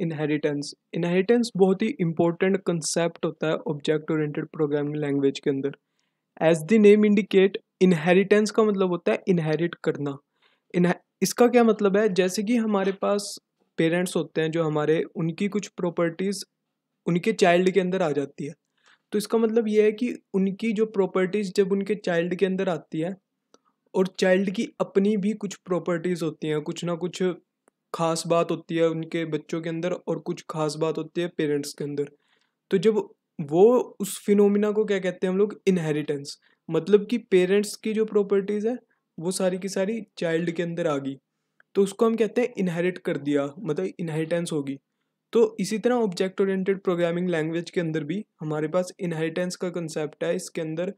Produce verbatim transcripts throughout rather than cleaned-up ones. Inheritance. Inheritance बहुत ही important concept होता है ऑब्जेक्ट ओरिएंटेड प्रोग्रामिंग लैंग्वेज के अंदर। As the name indicate, inheritance का मतलब होता है इनहेरिट करना। इन इसका क्या मतलब है, जैसे कि हमारे पास पेरेंट्स होते हैं जो हमारे, उनकी कुछ प्रॉपर्टीज़ उनके चाइल्ड के अंदर आ जाती है, तो इसका मतलब यह है कि उनकी जो प्रॉपर्टीज़ जब उनके चाइल्ड के अंदर आती है और चाइल्ड की अपनी भी कुछ प्रॉपर्टीज़ होती हैं, कुछ ना कुछ खास बात होती है उनके बच्चों के अंदर और कुछ खास बात होती है पेरेंट्स के अंदर, तो जब वो उस फिनोमिना को क्या कहते हैं हम लोग, इनहेरिटेंस। मतलब कि पेरेंट्स की जो प्रॉपर्टीज़ है वो सारी की सारी चाइल्ड के अंदर आ गई, तो उसको हम कहते हैं इनहेरिट कर दिया, मतलब इनहेरिटेंस होगी। तो इसी तरह ऑब्जेक्ट ओरिएंटेड प्रोग्रामिंग लैंग्वेज के अंदर भी हमारे पास इनहेरिटेंस का कंसेप्ट है। इसके अंदर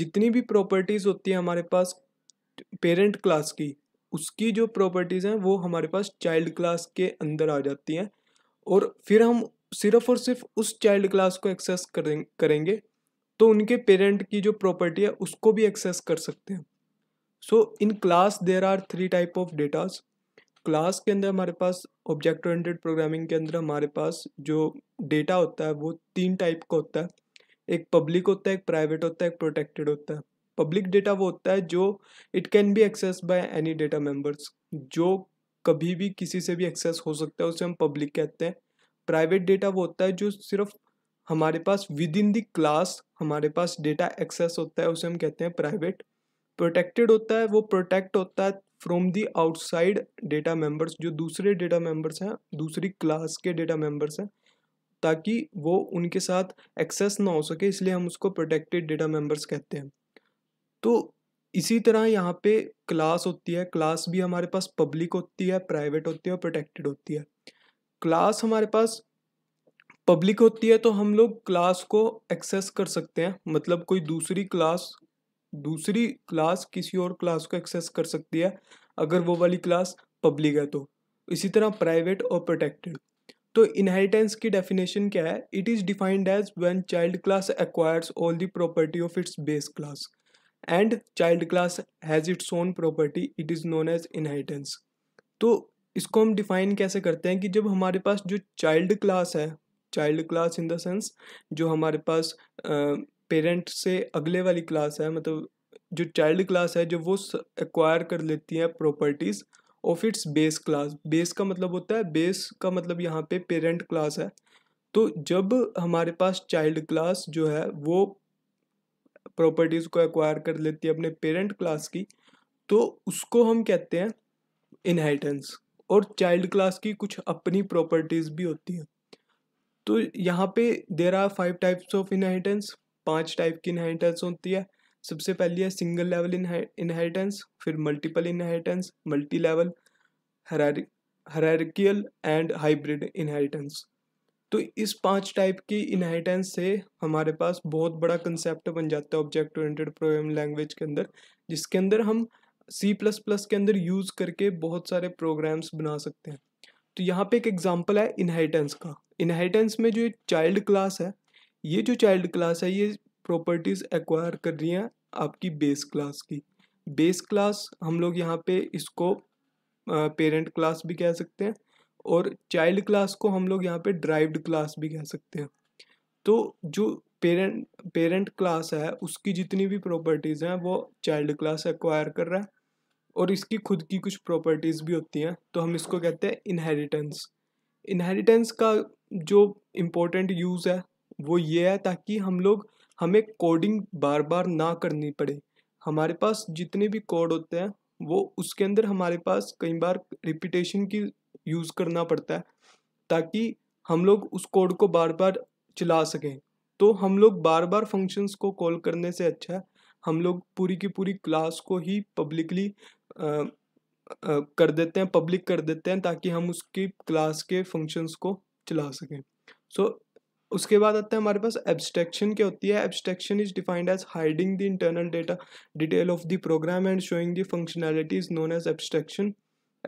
जितनी भी प्रॉपर्टीज़ होती है हमारे पास पेरेंट क्लास की, उसकी जो प्रॉपर्टीज़ हैं वो हमारे पास चाइल्ड क्लास के अंदर आ जाती हैं, और फिर हम सिर्फ और सिर्फ उस चाइल्ड क्लास को एक्सेस करेंगे तो उनके पेरेंट की जो प्रॉपर्टी है उसको भी एक्सेस कर सकते हैं। So in class there are three type of datas. Class के अंदर हमारे पास ऑब्जेक्ट ओरिएंटेड प्रोग्रामिंग के अंदर हमारे पास जो डेटा होता है वो तीन टाइप का होता है, एक पब्लिक होता है, एक प्राइवेट होता है, एक प्रोटेक्टेड होता है। पब्लिक डेटा वो होता है जो it can be access by any data members, जो कभी भी किसी से भी एक्सेस हो सकता है, उसे हम पब्लिक कहते हैं। प्राइवेट डेटा वो होता है जो सिर्फ हमारे पास विद इन द क्लास हमारे पास डेटा एक्सेस होता है, उसे हम कहते हैं प्राइवेट। प्रोटेक्टेड होता है, वो प्रोटेक्ट होता है from the outside data members, जो दूसरे डेटा मेंबर्स हैं, दूसरी क्लास के डेटा मेंबर्स हैं, ताकि वो उनके साथ एक्सेस ना हो सके, इसलिए हम उसको प्रोटेक्टेड डेटा मेंबर्स कहते हैं। तो इसी तरह यहाँ पे क्लास होती है, क्लास भी हमारे पास पब्लिक होती है, प्राइवेट होती है और प्रोटेक्टेड होती है। क्लास हमारे पास पब्लिक होती है तो हम लोग क्लास को एक्सेस कर सकते हैं, मतलब कोई दूसरी क्लास दूसरी क्लास किसी और क्लास को एक्सेस कर सकती है अगर वो वाली क्लास पब्लिक है। तो इसी तरह प्राइवेट और प्रोटेक्टेड। तो इनहेरिटेंस की डेफिनेशन क्या है, it is defined as when child class acquires all the property of its base class and child class has its own property, it is known as inheritance। तो इसको हम define कैसे करते हैं कि जब हमारे पास जो चाइल्ड क्लास है, child class in the sense जो हमारे पास पेरेंट uh, से अगले वाली क्लास है, मतलब जो चाइल्ड क्लास है जो वो एक्वायर कर लेती है properties of its base class. Base का मतलब होता है, बेस का मतलब यहाँ पे पेरेंट क्लास है, तो जब हमारे पास चाइल्ड क्लास जो है वो प्रॉपर्टीज़ को एक्वायर कर लेती है अपने पेरेंट क्लास की, तो उसको हम कहते हैं इनहेरिटेंस। और चाइल्ड क्लास की कुछ अपनी प्रॉपर्टीज़ भी होती हैं। तो यहाँ पे there are five types of inheritance, पांच टाइप की इनहेरिटेंस होती है। सबसे पहली है सिंगल लेवल इनहेरिटेंस, फिर multiple inheritance, multi level, hierarchical and hybrid inheritance. तो इस पांच टाइप की इनहेरिटेंस से हमारे पास बहुत बड़ा कंसेप्ट बन जाता है ऑब्जेक्ट ओरिएंटेड प्रोग्रामिंग लैंग्वेज के अंदर, जिसके अंदर हम सी प्लस प्लस के अंदर यूज़ करके बहुत सारे प्रोग्राम्स बना सकते हैं। तो यहाँ पे एक एग्जांपल है इनहेरिटेंस का। इनहेरिटेंस में जो चाइल्ड क्लास है, ये जो चाइल्ड क्लास है ये प्रॉपर्टीज़ एक्वायर कर रही हैं आपकी बेस क्लास की। बेस क्लास हम लोग यहाँ पर इसको पेरेंट क्लास भी कह सकते हैं, और चाइल्ड क्लास को हम लोग यहाँ पे ड्राइव्ड क्लास भी कह सकते हैं। तो जो पेरेंट पेरेंट क्लास है उसकी जितनी भी प्रॉपर्टीज़ हैं वो चाइल्ड क्लास एक्वायर कर रहा है, और इसकी खुद की कुछ प्रॉपर्टीज़ भी होती हैं, तो हम इसको कहते हैं इनहेरिटेंस। इनहेरिटेंस का जो इम्पोर्टेंट यूज़ है वो ये है ताकि हम लोग हमें कोडिंग बार बार ना करनी पड़े। हमारे पास जितने भी कोड होते हैं वो उसके अंदर हमारे पास कई बार रिपीटेशन की यूज़ करना पड़ता है ताकि हम लोग उस कोड को बार बार चला सकें। तो हम लोग बार बार फंक्शंस को कॉल करने से अच्छा है हम लोग पूरी की पूरी क्लास को ही पब्लिकली कर देते हैं, पब्लिक कर देते हैं, ताकि हम उसकी क्लास के फंक्शंस को चला सकें। सो so, उसके बाद आता है हमारे पास एब्स्ट्रैक्शन क्या होती है। Abstraction is defined as hiding the internal data detail of the program and showing the functionality is known as abstraction.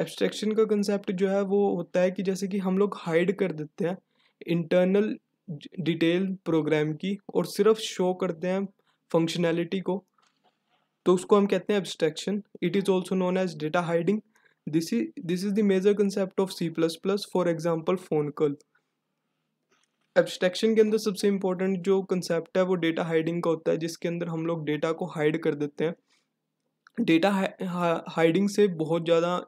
Abstraction का कंसेप्ट जो है वो होता है कि जैसे कि हम लोग हाइड कर देते हैं इंटरनल डिटेल प्रोग्राम की और सिर्फ शो करते हैं फंक्शनैलिटी को, तो उसको हम कहते हैं abstraction. It is also known as data hiding. This is, this is the major concept of C plus plus, for example phone call. Abstraction के अंदर सबसे इम्पोर्टेंट जो कंसेप्ट है वो डेटा हाइडिंग का होता है, जिसके अंदर हम लोग डेटा को हाइड कर देते हैं। डेटा हाइडिंग से बहुत ज़्यादा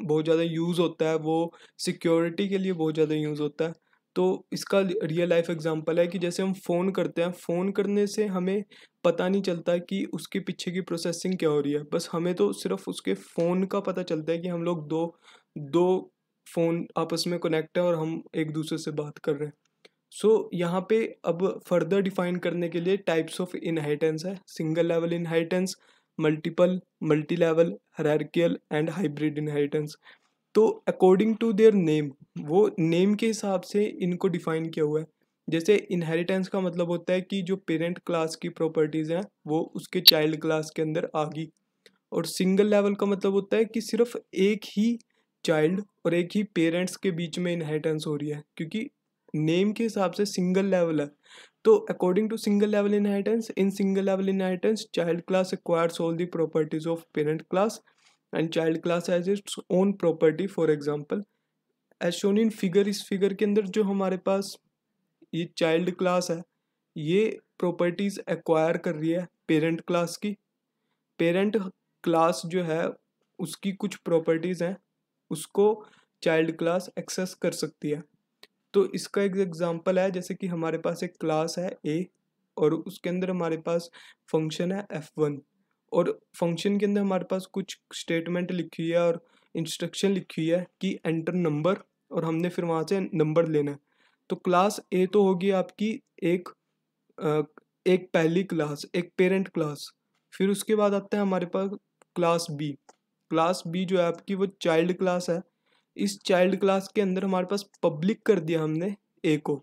बहुत ज़्यादा यूज़ होता है, वो सिक्योरिटी के लिए बहुत ज़्यादा यूज़ होता है। तो इसका रियल लाइफ एग्जांपल है कि जैसे हम फ़ोन करते हैं, फ़ोन करने से हमें पता नहीं चलता कि उसके पीछे की प्रोसेसिंग क्या हो रही है, बस हमें तो सिर्फ उसके फ़ोन का पता चलता है कि हम लोग दो दो फ़ोन आपस में कनेक्ट है और हम एक दूसरे से बात कर रहे हैं। सो so, यहाँ पे अब फर्दर डिफाइन करने के लिए टाइप्स ऑफ इनहेरिटेंस है। Single level inheritance, multiple, multi level, hierarchical and hybrid inheritance. तो अकॉर्डिंग टू देयर नेम, वो नेम के हिसाब से इनको डिफाइन किया हुआ है। जैसे इनहेरिटेंस का मतलब होता है कि जो पेरेंट क्लास की प्रॉपर्टीज़ हैं वो उसके चाइल्ड क्लास के अंदर आ गई, और सिंगल लेवल का मतलब होता है कि सिर्फ एक ही चाइल्ड और एक ही पेरेंट्स के बीच में इनहेरिटेंस हो रही है, क्योंकि नेम के हिसाब से सिंगल लेवल है। तो according to single level inheritance, in single level inheritance child class acquires all the properties of parent class and child class has its own property. For example as shown in figure, इस figure के अंदर जो हमारे पास ये child class है ये properties acquire कर रही है पेरेंट क्लास की। पेरेंट क्लास जो है उसकी कुछ प्रॉपर्टीज़ हैं, उसको चाइल्ड क्लास एक्सेस कर सकती है। तो इसका एक एग्जांपल है जैसे कि हमारे पास एक क्लास है ए और उसके अंदर हमारे पास फंक्शन है एफ वन, और फंक्शन के अंदर हमारे पास कुछ स्टेटमेंट लिखी हुई है और इंस्ट्रक्शन लिखी हुई है कि एंटर नंबर, और हमने फिर वहाँ से नंबर लेना है। तो क्लास ए तो होगी आपकी एक एक पहली क्लास, एक पेरेंट क्लास। फिर उसके बाद आता है हमारे पास क्लास बी। क्लास बी जो है आपकी वो चाइल्ड क्लास है। इस चाइल्ड क्लास के अंदर हमारे पास पब्लिक कर दिया हमने ए को।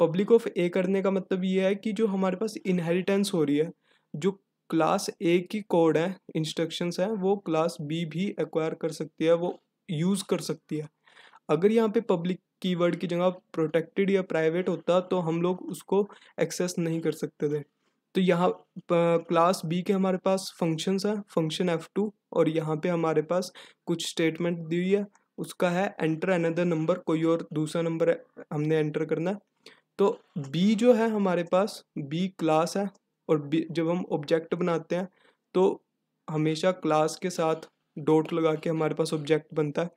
पब्लिक ऑफ ए करने का मतलब ये है कि जो हमारे पास इनहेरिटेंस हो रही है, जो क्लास ए की कोड है, इंस्ट्रक्शंस हैं, वो क्लास बी भी एक्वायर कर सकती है, वो यूज़ कर सकती है। अगर यहाँ पे पब्लिक कीवर्ड की जगह प्रोटेक्टेड या प्राइवेट होता तो हम लोग उसको एक्सेस नहीं कर सकते थे। तो यहाँ क्लास बी के हमारे पास फंक्शंस है, फंक्शन एफ़ टू, और यहाँ पे हमारे पास कुछ स्टेटमेंट दी हुई है, उसका है एंटर अनदर नंबर, कोई और दूसरा नंबर हमने एंटर करना है। तो बी जो है हमारे पास, बी क्लास है, और बी जब हम ऑब्जेक्ट बनाते हैं तो हमेशा क्लास के साथ डॉट लगा के हमारे पास ऑब्जेक्ट बनता है।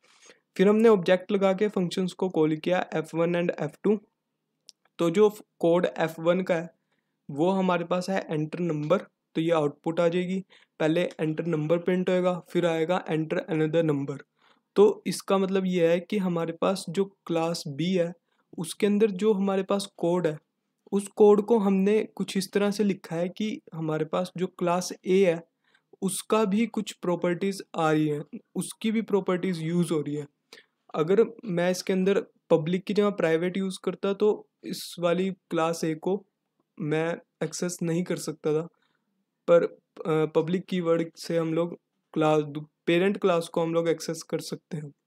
फिर हमने ऑब्जेक्ट लगा के फंक्शंस को कॉल किया F one and F two. तो जो कोड एफ़ वन का है वो हमारे पास है एंटर नंबर, तो ये आउटपुट आ जाएगी। पहले एंटर नंबर प्रिंट होएगा, फिर आएगा एंटर अनदर नंबर। तो इसका मतलब ये है कि हमारे पास जो क्लास बी है उसके अंदर जो हमारे पास कोड है, उस कोड को हमने कुछ इस तरह से लिखा है कि हमारे पास जो क्लास ए है उसका भी कुछ प्रॉपर्टीज़ आ रही है, उसकी भी प्रॉपर्टीज़ यूज़ हो रही है। अगर मैं इसके अंदर पब्लिक की जगह प्राइवेट यूज़ करता तो इस वाली क्लास ए को मैं एक्सेस नहीं कर सकता था, पर पब्लिक कीवर्ड से हम लोग क्लास पेरेंट क्लास को हम लोग एक्सेस कर सकते हैं।